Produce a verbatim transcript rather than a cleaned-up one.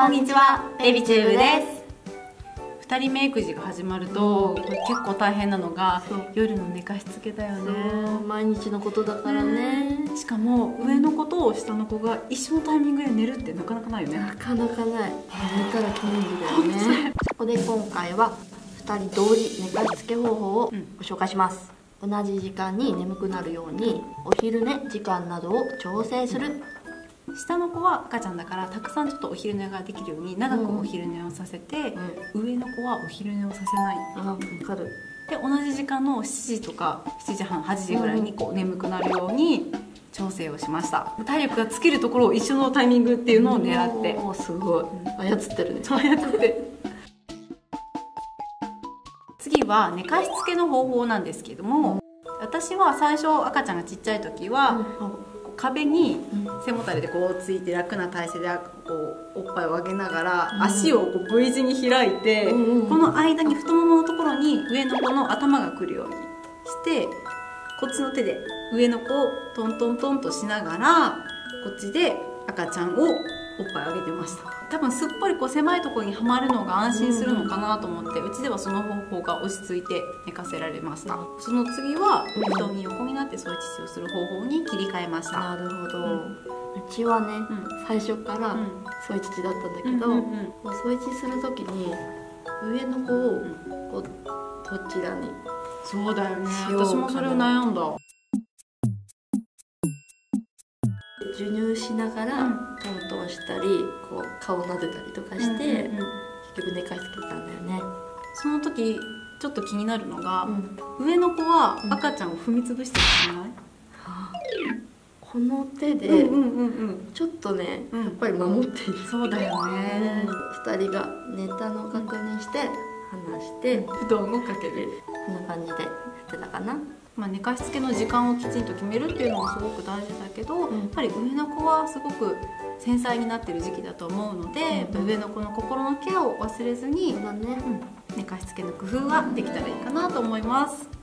こんにちは、ベビチューブです。ふたりメイク時が始まると結構大変なのが夜の寝かしつけだよね。毎日のことだからね。しかも上の子と下の子が一緒のタイミングで寝るってなかなかないよね。なかなかない。寝たら記念日だよね。そこで今回はふたり同時寝かしつけ方法をご紹介します。同じ時間に眠くなるようにお昼寝時間などを調整する。下の子は赤ちゃんだからたくさんちょっとお昼寝ができるように長くお昼寝をさせて、うん、上の子はお昼寝をさせない。あ、分かる。で同じ時間のしちじとかしちじはんはちじぐらいにこう眠くなるように調整をしました。体力が尽きるところを一緒のタイミングっていうのを狙って。おー、すごい操ってるね。操って次は寝かしつけの方法なんですけども、うん、私は最初赤ちゃんがちっちゃい時は、うん、壁に背もたれでこうついて楽な体勢でこうおっぱいを上げながら足をこう V 字に開いて、この間に太もものところに上の子の頭が来るようにして、こっちの手で上の子をトントントンとしながらこっちで赤ちゃんをおっぱい上げてました。多分すっぽりこう狭いところにはまるのが安心するのかなと思って、うちではその方法が落ち着いて寝かせられました。その次は布団に横になって添い乳をする方法に切り替えました。なるほど、うん、うちはね、うん、最初から添い乳だったんだけど、添い乳する時に上の子をこうどちらにしようかな。そうだよね、私もそれを悩んだ。授乳しながらトントンしたりこう顔を撫でたりとかして結局寝かしつけたんだよね。その時ちょっと気になるのが、うん、上の子は赤ちゃんを踏みつぶしてしまい、うん、この手でちょっとね、やっぱり守っている、うん、そうだよね。ふたりが寝たのを確認して離して布団をかける、こんな感じでやってたかな。まあ寝かしつけの時間をきちんと決めるっていうのもすごく大事だけど、うん、やっぱり上の子はすごく繊細になってる時期だと思うので、うん、やっぱ上の子の心のケアを忘れずに、そうだね、うん、寝かしつけの工夫はできたらいいかなと思います。